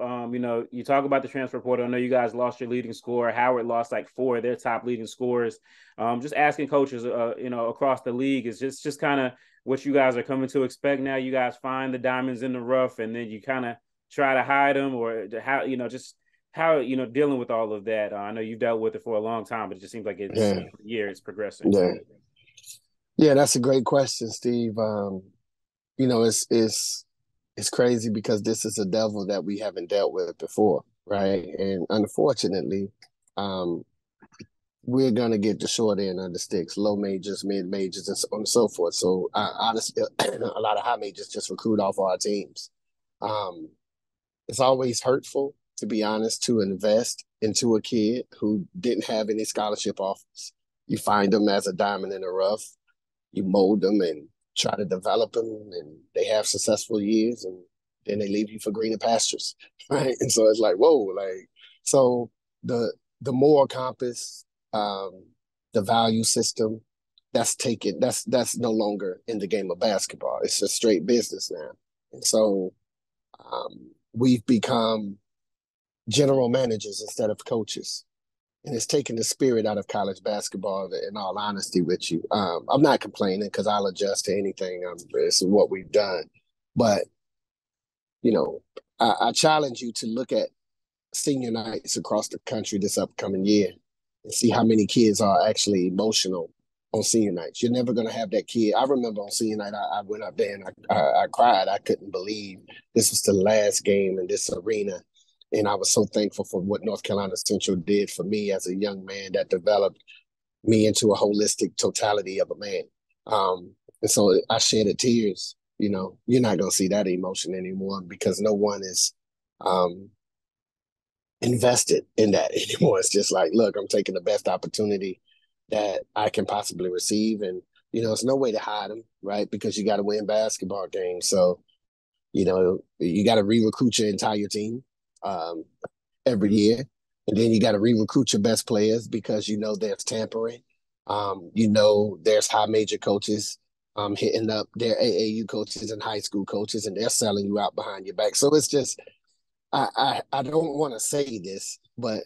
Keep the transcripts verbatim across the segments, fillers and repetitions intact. Um, you know, you talk about the transfer portal. I know you guys lost your leading scorer. Howard lost like four of their top leading scorers. Um, just asking coaches, uh, you know, across the league is just just kind of what you guys are coming to expect now. You guys find the diamonds in the rough, and then you kind of try to hide them, or how, you know, just how, you know, dealing with all of that. Uh, I know you've dealt with it for a long time, but it just seems like it's yeah. year it's progressing. Yeah, yeah, that's a great question, Steve. Um, you know, it's it's. It's crazy because this is a devil that we haven't dealt with before, right? And unfortunately, um, we're going to get the short end of the sticks, low majors, mid majors, and so on and so forth. So uh, honestly, a lot of high majors just recruit off our teams. Um, it's always hurtful, to be honest, to invest into a kid who didn't have any scholarship offers. You find them as a diamond in the rough, you mold them and try to develop them, and they have successful years, and then they leave you for greener pastures, right? And so it's like, whoa, like, so the the moral compass, um, the value system, that's taken, that's that's no longer in the game of basketball. It's a straight business now. And so um, we've become general managers instead of coaches. And it's taking the spirit out of college basketball, in all honesty with you. Um, I'm not complaining because I'll adjust to anything. Um, it's what we've done. But, you know, I, I challenge you to look at senior nights across the country this upcoming year and see how many kids are actually emotional on senior nights. You're never going to have that kid. I remember on senior night, I, I went up there and I, I, I cried. I couldn't believe this was the last game in this arena. And I was so thankful for what North Carolina Central did for me as a young man that developed me into a holistic totality of a man. Um, and so I shed the tears. You know, you're not going to see that emotion anymore because no one is um, invested in that anymore. It's just like, look, I'm taking the best opportunity that I can possibly receive. And, you know, it's no way to hide them, right? Because you got to win basketball games. So, you know, you got to re-recruit your entire team. Um, every year. And then you got to re-recruit your best players because you know there's tampering. Um, you know there's high major coaches um, hitting up their A A U coaches and high school coaches, and they're selling you out behind your back. So it's just, I I, I don't want to say this, but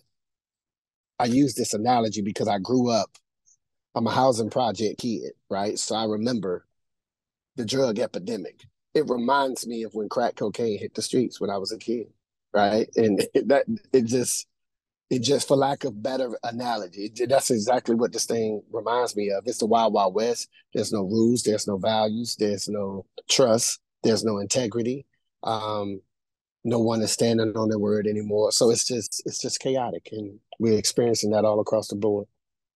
I use this analogy because I grew up, I'm a housing project kid, right? So I remember the drug epidemic. It reminds me of when crack cocaine hit the streets when I was a kid. Right. And that it just it just for lack of better analogy, that's exactly what this thing reminds me of. It's the Wild Wild West. There's no rules. There's no values. There's no trust. There's no integrity. Um, no one is standing on their word anymore. So it's just it's just chaotic. And we're experiencing that all across the board.